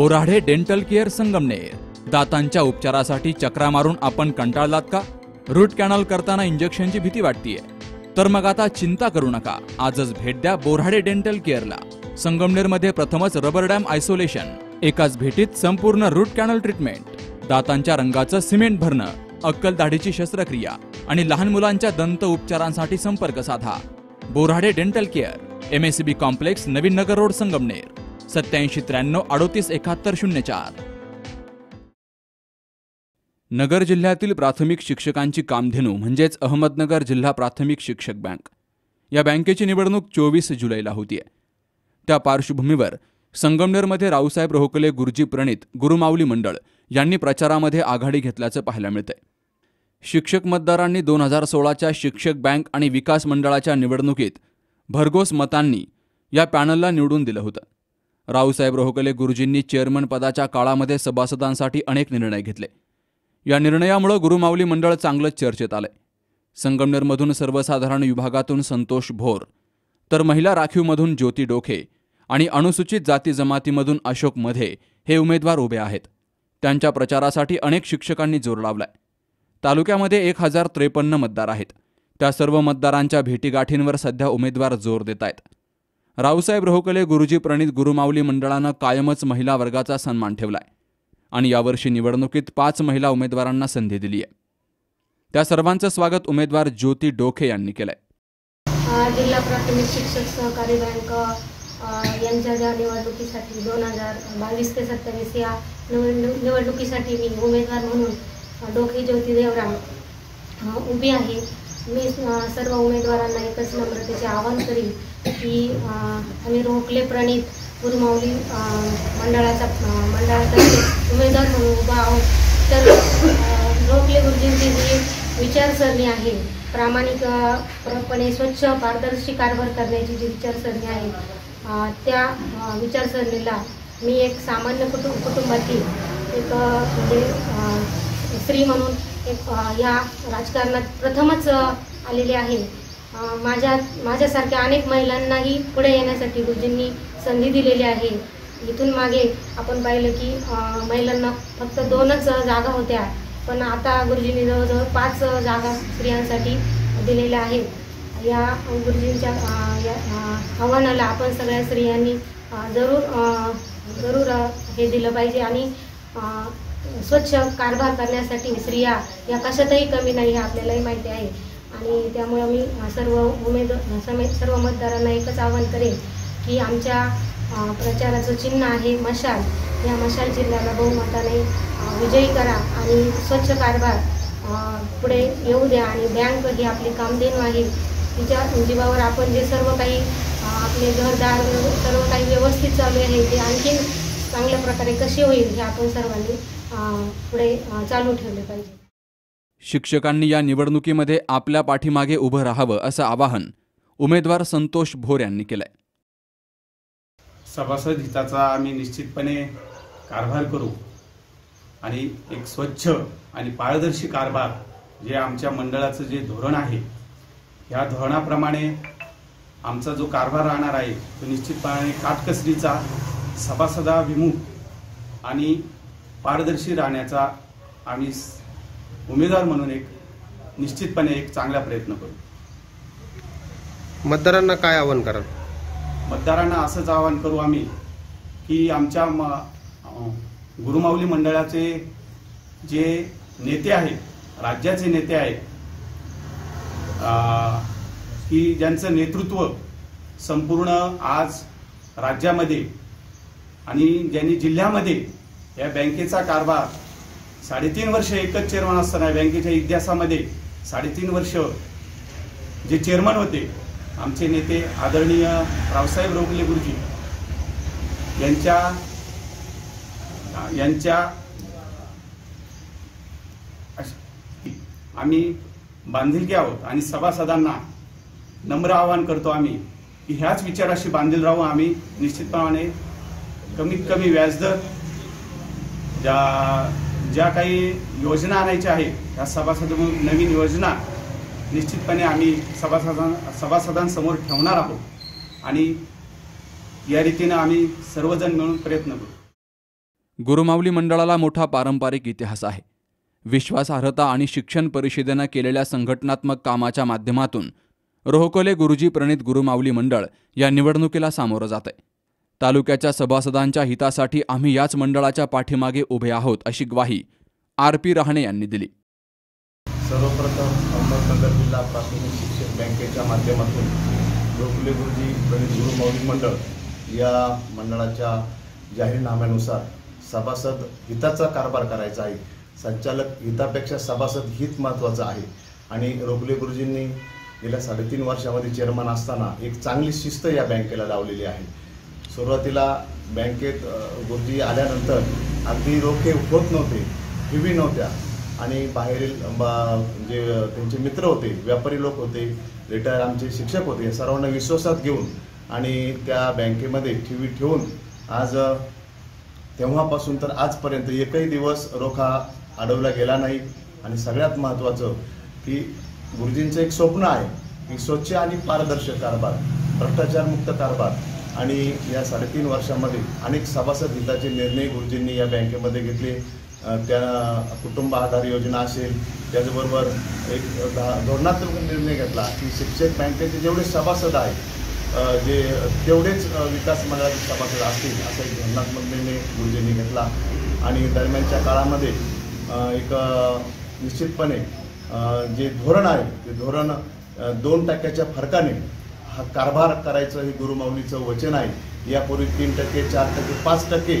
Borade dental care Sangamner. दातांच्या उपचारासाठी चक्रा मारून आपण कंटाळलात का? रूट कैनल करताना इंजेक्शनची भीती वाटतेय? तर मग आता चिंता करू नका, आजच भेट द्या बोराडे डेंटल केअरला। संगमनेरमध्ये प्रथमच रबर डैम आइसोलेशन, एकाच भेटीत संपूर्ण रूट कैनल ट्रीटमेंट, दातांच्या रंगाचं सिमेंट भरणं, अक्कल दाढीची शस्त्रक्रिया आणि लहान मुलांच्या दंत उपचारांसाठी संपर्क साधा। Borade dental care, MACB complex, नवीन नगर रोड, संगमनेर, 8793 387104। नगर जिल्ह्यातील प्राथमिक शिक्षकांची कामधेनू म्हणजेच अहमदनगर जिल्हा प्राथमिक शिक्षक बँक, या बँकेची निवडणूक 24 जुलैला होती आहे। त्या पार्श्वभूमीवर संगमनेरमध्ये रावसाहेब रोहोकले गुरुजी प्रणित गुरुमाऊली मंडळ यांनी प्रचारामध्ये आघाडी घेतल्याचं पाहायला मिळतंय। शिक्षक मतदारांनी 2016च्या शिक्षक बँक आणि विकास मंडळाच्या निवडणुकीत भरघोस मतांनी या पॅनलला निवडून दिलं होतं। रावसाहेब रोहोकले गुरुजींनी चेअरमन पदाच्या काळामध्ये सभासदांसाठी अनेक निर्णय घेतले। या निर्णयामुळे गुरुमाऊली मंडळ चांगलंच चर्चेत आले। संगमनेरमधून सर्वसाधारण विभागातून संतोष भोर, तर महिला राखीवमधून ज्योती ढोखे आणि अनुसूचित जाती जमातीमधून अशोक मधे हे उमेदवार उभे आहेत। त्यांच्या प्रचारासाठी अनेक शिक्षकांनी जोर लावलाय। तालुक्यामध्ये 1053 मतदार आहेत। त्या सर्व मतदारांच्या भेटीगाठींवर सध्या उमेदवार जोर देत आहेत। रावसाहेब रोहोकले गुरुजी प्रणित गुरुमाऊली मंडळानं कायमच महिला वर्गाचा सन्मान ठेवलाय आणि यावर्षी निवडणुकीत 5 महिला उमेदवारांना संधी दिली आहे। त्या सर्वांचं स्वागत उमेदवार ज्योती ढोखे यांनी केलंय। जिल्हा प्राथमिक शिक्षक सहकारी बँक यांच्या ज्या निवडणुकीसाठी 2022 ते 2027 या निवडणुकीसाठी मी उमेदवार म्हणून ढोखे ज्योती देवराम उभी आहे। मी सर्व उमेदवारांना एकच नम्रतेचे आवाहन करीन की आम्ही रोहोकले प्रणित गुरुमाऊली मंडळाचा उमेदवार म्हणून उभा आहोत। तर रोहोकले गुरुजींची जी विचारसरणी आहे, प्रामाणिकपणे स्वच्छ पारदर्शी कारभार करण्याची जी विचारसरणी आहे, त्या विचारसरणीला मी एक सामान्य कुटुंबातील एक म्हणजे स्त्री म्हणून या राजकारणात प्रथमच आलेले आहे। माझ्यासारख्या अनेक महिलांनाही पुढे येण्यासाठी गुरुजींनी संधी दिलेली आहे। इथून मागे आपण पाहिलं की महिलांना फक्त 2च जागा होत्या, पण आता गुरुजींनी जवळजवळ 5 जागा स्त्रियांसाठी दिलेल्या आहेत। या गुरुजींच्या आव्हानाला आपण सगळ्या स्त्रियांनी जरूर हे दिलं पाहिजे आणि स्वच्छ कारभार करण्यासाठी स्त्रिया या कशातही कमी नाही हे आपल्यालाही माहिती आहे। आणि त्यामुळे मी सर्व मतदारांना एकच आवाहन करेन की आमच्या प्रचाराचं चिन्ह आहे मशाल, या मशाल चिन्हाला बहुमताने विजयी करा आणि स्वच्छ कारभार पुढे येऊ द्या। आणि बँक ही आपली कामधेनू आहे, तिच्या जीवावर आपण जे सर्व काही आपले घरदार सर्व काही व्यवस्थित चालू आहे ते आणखीन चांगल्या प्रकारे कशी होईल हे आपण सर्वांनी पुढे चालू ठेवले पाहिजे। शिक्षकांनी या निवडणुकीमध्ये आपल्या पाठीमागे उभं राहावं असं आवाहन उमेदवार संतोष भोर यांनी केलंय। सभासद हिताचा आम्ही निश्चितपणे कारभार करू आणि एक स्वच्छ आणि पारदर्शी कारभार जे आमच्या मंडळाचं जे धोरण आहे या धोरणाप्रमाणे आमचा जो कारभार राहणार आहे तो निश्चितपणे काटकसरीचा, सभासदाभिमुख आणि पारदर्शी राहण्याचा आम्ही उमेदवार म्हणून एक निश्चितपणे एक चांगला प्रयत्न करू। मतदारांना काय आवाहन कराल? मतदारांना असंच आवाहन करू आम्ही की आमच्या गुरुमाऊली मंडळाचे जे नेते आहेत, राज्याचे नेते आहेत की ज्यांचं नेतृत्व संपूर्ण आज राज्यामध्ये आणि ज्यांनी जिल्ह्यामध्ये या बँकेचा कारभार 3.5 वर्ष एकच चेअरमन असताना बँकेच्या इतिहासामध्ये 3.5 वर्ष जे चेअरमन होते आमचे नेते आदरणीय रावसाहेब रोहोकले गुरुजी यांच्या आम्ही बांधिलकी आहोत आणि सभासदांना नम्र आवाहन करतो आम्ही की ह्याच विचाराशी बांधील राहू। आम्ही निश्चितपणे कमीत कमी व्याजदर ज्या काही योजना आणायच्या आहेत त्या सभासदांमधून नवीन योजना निश्चितपणे आम्ही सभासदांसमोर ठेवणार आहोत आणि या रीतीने आम्ही सर्वजण मिळून प्रयत्न करू। गुरुमाऊली मंडळाला मोठा पारंपरिक इतिहास आहे। विश्वासार्हता आणि शिक्षण परिषदेने केलेल्या संघटनात्मक कामाच्या माध्यमातून रोहोकले गुरुजी प्रणित गुरुमाऊली मंडळ या निवडणुकीला सामोरं जाते। तालुक्याच्या सभासदांच्या हितासाठी आम्ही याच मंडळाच्या पाठीमागे उभे आहोत, अशी ग्वाही आरपी राहणे यांनी दिली। सर्वप्रथम अहमदनगर जिल्हा प्राथमिक शिक्षक बँकेच्या माध्यमातून रोहोकले गुरुजी प्रणित गुरुमाऊली मंडळ या मंडळाच्या जाहीरनाम्यानुसार सभासद हिताचा कारभार करायचा आहे। संचालक हितापेक्षा सभासद हित महत्त्वाचं आहे आणि रोहोकले गुरुजींनी गेल्या 3.5 वर्षामध्ये चेअरमन असताना एक चांगली शिस्त या बँकेला लावलेली आहे। सुरुवातीला बँकेत गुरुजी आल्यानंतर अगदी रोखे होत नव्हते, ठेवी नव्हत्या आणि बाहेरील जे त्यांचे मित्र होते, व्यापारी लोक होते, रिटायर आमचे शिक्षक होते, सर्वांना विश्वासात घेऊन आणि त्या बँकेमध्ये ठेवी ठेवून आज तेव्हापासून तर आजपर्यंत एकही दिवस रोखा अडवला गेला नाही। आणि सगळ्यात महत्त्वाचं की गुरुजींचं एक स्वप्न आहे की स्वच्छ आणि पारदर्शक कारभार, भ्रष्टाचारमुक्त कारभार आणि या 3.5 वर्षामध्ये अनेक सभासद हिताचे निर्णय गुरुजींनी या बँकेमध्ये घेतले। त्या कुटुंब आधार योजना असेल, त्याचबरोबर एक धोरणात्मक निर्णय घेतला की शिक्षक बँकेचे जेवढे सभासद आहेत जे तेवढेच विकास मंडळाचे सभासद असतील असा एक धोरणात्मक निर्णय गुरुजींनी घेतला। आणि दरम्यानच्या काळामध्ये एक निश्चितपणे जे धोरण आहे ते धोरण 2% फरकाने हा कारभार करायचं हे गुरुमाऊलीचं वचन आहे। यापूर्वी 3%, 4%, 5%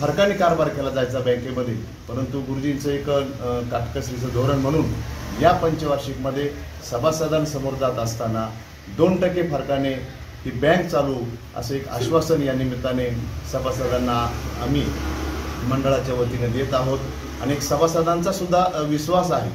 फरकाने कारभार केला जायचा बँकेमध्ये, परंतु गुरुजींचं एक काटकसरीचं धोरण म्हणून या पंचवार्षिकमध्ये सभासदांसमोर जात असताना 2% फरकाने ही बँक चालू असे एक आश्वासन या निमित्ताने सभासदांना आम्ही मंडळाच्या वतीने देत आहोत। अनेक सभासदांचा सुद्धा विश्वास आहे।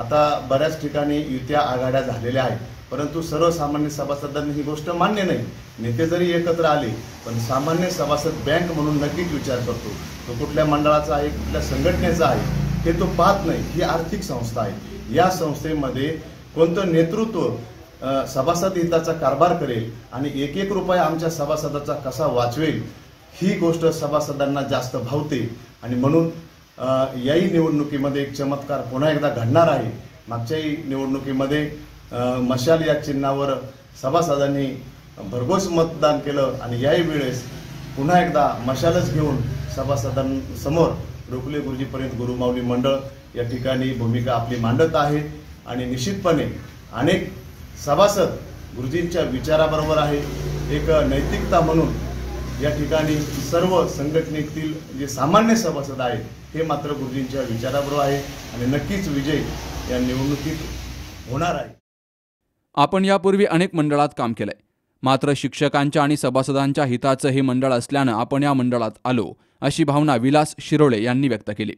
आता बऱ्याच ठिकाणी युत्या आघाड्या झालेल्या आहेत, परंतु सर्वसामान्य सभासदांना ही गोष्ट मान्य नाही। नेते जरी एकत्र आले पण सामान्य सभासद बँक म्हणून नक्कीच विचार करतो। तो कुठल्या मंडळाचा आहे, कुठल्या संघटनेचा आहे हे तो पाहत नाही। ही आर्थिक संस्था आहे, या संस्थेमध्ये कोणतं नेतृत्व सभासद हिताचा कारभार करेल आणि एक रुपया आमच्या सभासदाचा कसा वाचवेल ही गोष्ट सभासदांना जास्त भावते। आणि म्हणून याही निवडणुकीमध्ये एक चमत्कार पुन्हा एकदा घडणार आहे। मागच्याही निवडणुकीमध्ये मशाल या चिन्हावर सभासदांनी भरघोस मतदान केलं आणि याही वेळेस पुन्हा एकदा मशालच घेऊन सभासदांसमोर रोहोकले गुरुजीपर्यंत गुरुमाऊली मंडळ या ठिकाणी भूमिका आपली मांडत आहे। आणि निश्चितपणे अनेक सभासद गुरुजींच्या विचाराबरोबर आहे। एक नैतिकता म्हणून या ठिकाणी सर्व संघटनेतील जे सामान्य सभासद आहेत हे मात्र गुरुजींच्या विचाराबरोबर आहे आणि नक्कीच विजय या निवडणुकीत होणार आहे। आपण यापूर्वी अनेक मंडळात काम केलंय, मात्र शिक्षकांच्या आणि सभासदांच्या हिताचं हे मंडळ असल्यानं आपण या मंडळात आलो, अशी भावना विलास शिरोळे यांनी व्यक्त केली।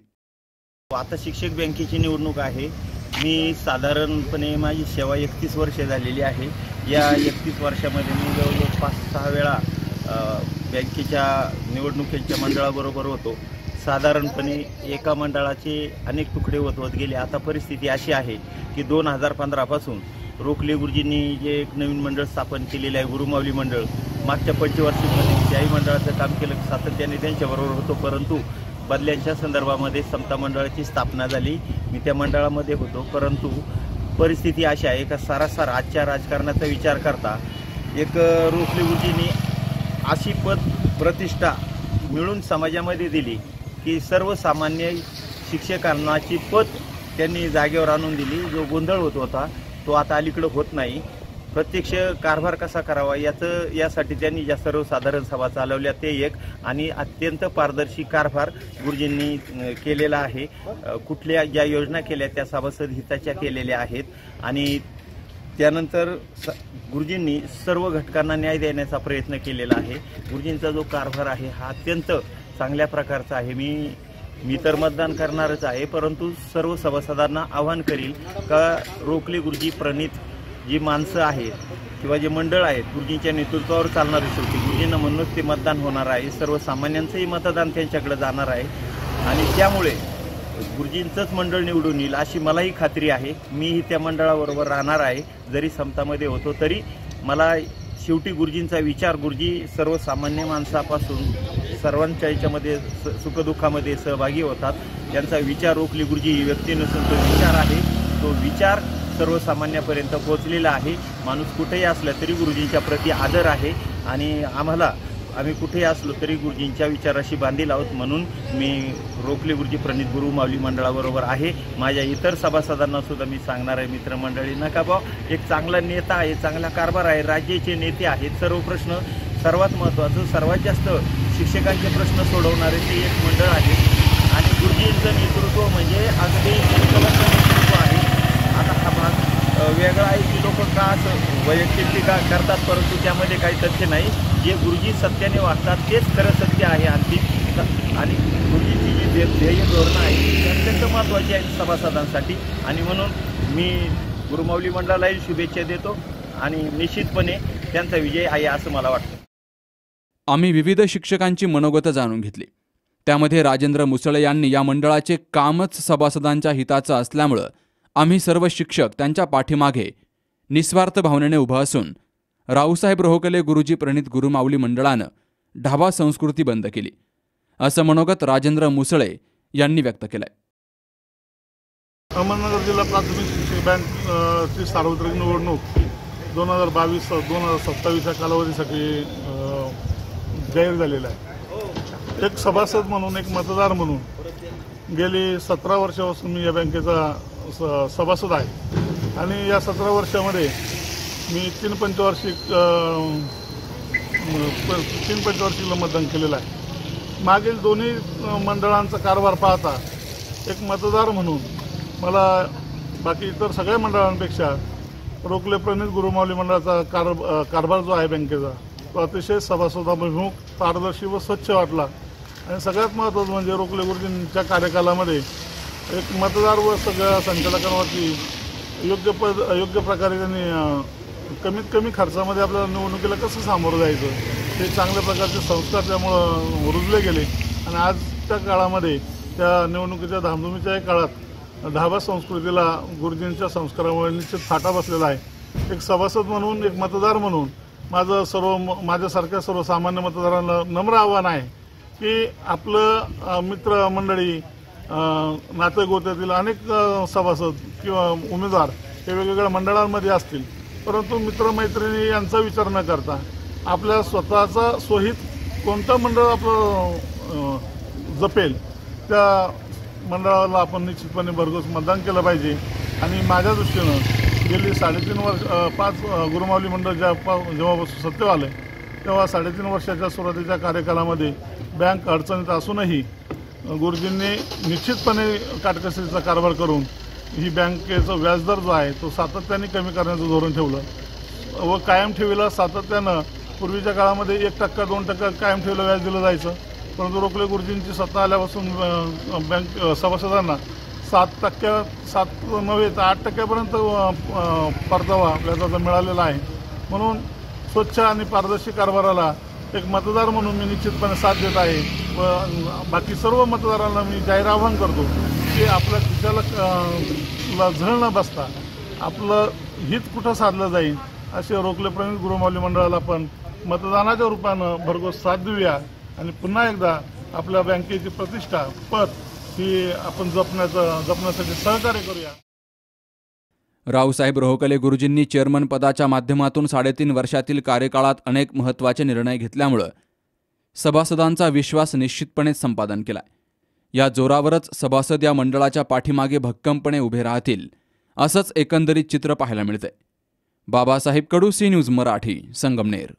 आता शिक्षक बँकेची निवडणूक आहे। मी साधारणपणे माझी सेवा 31 वर्षे झालेली आहे। या 31 वर्षामध्ये मी जवळजवळ 5-6 वेळा बँकेच्या निवडणुकीच्या मंडळाबरोबर होतो। साधारणपणे एका मंडळाचे अनेक तुकडे होत गेले। आता परिस्थिती अशी आहे की 2015पासून रोहोकले गुरुजींनी जे एक नवीन मंडळ स्थापन केलेलं आहे गुरुमाऊली मंडळ, मागच्या पंचवार्षिकमध्ये त्याही मंडळाचं काम केलं, सातत्याने त्यांच्याबरोबर होतो, परंतु बदल्यांच्या संदर्भामध्ये समता मंडळाची स्थापना झाली, मी त्या मंडळामध्ये होतो। परंतु परिस्थिती अशी आहे का सारासार आजच्या राजकारणाचा विचार करता एक रोहोकले गुरुजींनी अशी पद प्रतिष्ठा मिळून समाजामध्ये दिली की सर्वसामान्य शिक्षकांनाची पद त्यांनी जागेवर आणून दिली। जो गोंधळ होत होता तो आता अलीकडं होत नाही। प्रत्यक्ष कारभार कसा करावा याचं यासाठी त्यांनी ज्या सर्वसाधारण सभा चालवल्या ते एक, आणि अत्यंत पारदर्शी कारभार गुरुजींनी केलेला आहे। कुठल्या ज्या योजना केल्या त्या सभासद हिताच्या केलेल्या आहेत आणि त्यानंतर गुरुजींनी सर्व घटकांना न्याय देण्याचा प्रयत्न केलेला आहे। गुरुजींचा जो कारभार आहे हा अत्यंत चांगल्या प्रकारचा आहे। मी तर मतदान करणारच आहे, परंतु सर्व सभासदांना आवाहन करील का रोहोकले गुरुजी प्रणित जी माणसं आहेत किंवा जे मंडळ आहेत गुरुजींच्या नेतृत्वावर चालणारी, शेवटी गुरुजींना म्हणूनच ते मतदान होणार आहे। सर्वसामान्यांचंही मतदान त्यांच्याकडे जाणार आहे आणि त्यामुळे गुरुजींचंच मंडळ निवडून येईल अशी मलाही खात्री आहे। मीही त्या मंडळाबरोबर राहणार आहे। जरी समतामध्ये होतो तरी मला शेवटी गुरुजींचा विचार, गुरुजी सर्वसामान्य माणसापासून सर्वांच्या याच्यामध्ये सुखदुःखामध्ये सहभागी होतात। त्यांचा विचार रोखले गुरुजी ही व्यक्ती नसून तो विचार आहे, तो विचार सर्वसामान्यापर्यंत पोहोचलेला आहे। माणूस कुठेही असला तरी गुरुजींच्या प्रति आदर आहे आणि आम्ही कुठेही असलो तरी गुरुजींच्या विचाराशी बांधील आहोत। म्हणून मी रोखले गुरुजी प्रणित गुरुमाऊली मंडळाबरोबर आहे। माझ्या इतर सभासदांना सुद्धा मी सांगणार आहे, मित्रमंडळी नका भाऊ, एक चांगला नेता आहे, चांगला कारभार आहे, राज्याचे नेते आहेत। सर्व प्रश्न सर्वात महत्त्वाचं सर्वात जास्त शिक्षकांचे प्रश्न सोडवणारे ते एक मंडळ आहे आणि गुरुजींचं नेतृत्व म्हणजे अगदी एकलव्याचं नेतृत्व आहे। आता हा भाग वेगळा आहे की लोक का असं वैयक्तिक टीका करतात, परंतु त्यामध्ये काही तथ्य नाही। जे गुरुजी सत्याने वागतात तेच खरं सत्य आहे आणि गुरुजीची जी ध्येय धोरणं आहे ती अत्यंत महत्त्वाची आहेत सभासदांसाठी। आणि म्हणून मी गुरुमाऊली मंडळालाही शुभेच्छा देतो आणि निश्चितपणे त्यांचा विजय आहे असं मला वाटतं। आम्ही विविध शिक्षकांची मनोगतं जाणून घेतली। त्यामध्ये राजेंद्र मुसळे यांनी या मंडळाचे कामच सभासदांच्या हिताचं असल्यामुळे आम्ही सर्व शिक्षक त्यांच्या पाठीमागे निस्वार्थ भावनेने उभा असून रावसाहेब रोहोकले गुरुजी प्रणित गुरुमाऊली मंडळानं ढाबा संस्कृती बंद केली असं मनोगत राजेंद्र मुसळे यांनी व्यक्त केलंय। अहमदनगर जिल्हा प्राथमिक शिक्षक बँक ची सार्वत्रिक निवडणूक 2022-2027 या कालावधीसाठी जाहीर झालेला आहे। एक सभासद म्हणून, एक मतदार म्हणून गेली 17 वर्षापासून मी या बँकेचा सभासद आहे आणि या 17 वर्षामध्ये मी तीन पंचवार्षिकला मतदान केलेलं आहे। मागील दोन्ही मंडळांचा कारभार पाहता एक मतदार म्हणून मला बाकी इतर सगळ्या मंडळांपेक्षा रोखले प्रणित गुरुमाऊली मंडळाचा कारभार जो आहे बँकेचा तो अतिशय सभासदाभिमुख, पारदर्शी व स्वच्छ वाटला। आणि सगळ्यात महत्त्वाचं म्हणजे रोखले गुरुजींच्या कार्यकालामध्ये एक मतदार व सगळ्या संचालकांवरती योग्य प्रकारे त्यांनी कमीत कमी खर्चामध्ये आपल्या निवडणुकीला कसं सामोरं जायचं हे चांगल्या प्रकारचे संस्कार त्यामुळं रुजले गेले। आणि आजच्या काळामध्ये त्या निवडणुकीच्या धामधुमीच्याही काळात ढाबा संस्कृतीला गुरुजींच्या संस्कारामुळे निश्चित फाटा बसलेला आहे। एक सभासद म्हणून, एक मतदार म्हणून माझ्यासारख्या सर्वसामान्य मतदारांना नम्र आव्हान आहे की आपलं मित्रमंडळी नातेगोत्यातील अनेक सभासद किंवा उमेदवार हे वेगवेगळ्या मंडळांमध्ये असतील, परंतु मित्रमैत्रिणी यांचा विचार न करता आपल्या स्वतःचा सोहित कोणतं मंडळ आपलं जपेल त्या मंडळाला आपण निश्चितपणे भरघोस मतदान केलं पाहिजे। आणि माझ्या दृष्टीनं गेली 5 गुरुमाऊली मंडळ जेव्हापासून सत्तेवर आलं तेव्हा 3.5 वर्षाच्या सुरुवातीच्या कार्यकालामध्ये बँक अडचणीत असूनही गुरुजींनी निश्चितपणे काटकसरीचा कारभार करून ही बँकेचा व्याजदर जो आहे तो सातत्याने कमी करण्याचं धोरण ठेवलं व कायम ठेवीला सातत्यानं पूर्वीच्या काळामध्ये 1% 2% कायम ठेवीला व्याज दिलं जायचं, परंतु रोखले गुरुजींची सत्ता आल्यापासून बँक सभासदांना 7 नव्हे तर 8% परतावा व्याजाचा मिळालेला आहे। म्हणून स्वच्छ आणि पारदर्शी कारभाराला एक मतदार म्हणून मी निश्चितपणे साथ देत आहे व बाकी सर्व मतदारांना मी जाहीर आवाहन करतो की आपल्या खिशाला झळ न बसता आपलं हित कुठं साधलं जाईल असे रोखले प्रणित गुरुमाऊली मंडळाला आपण मतदानाच्या रूपानं भरघोस साथ देऊया आणि पुन्हा एकदा आपल्या बँकेची प्रतिष्ठा पत ही आपण जपण्यासाठी सहकार्य करूया। रावसाहेब रोहोकले गुरुजींनी चेअरमन पदाच्या माध्यमातून 3.5 वर्षातील कार्यकाळात अनेक महत्त्वाचे निर्णय घेतल्यामुळे सभासदांचा विश्वास निश्चितपणे संपादन केला। या जोरावरच सभासद या मंडळाच्या पाठीमागे भक्कमपणे उभे राहतील असंच एकंदरीत चित्र पाहायला मिळतंय। Babasaheb Kadu, C news Marathi, Sangamner.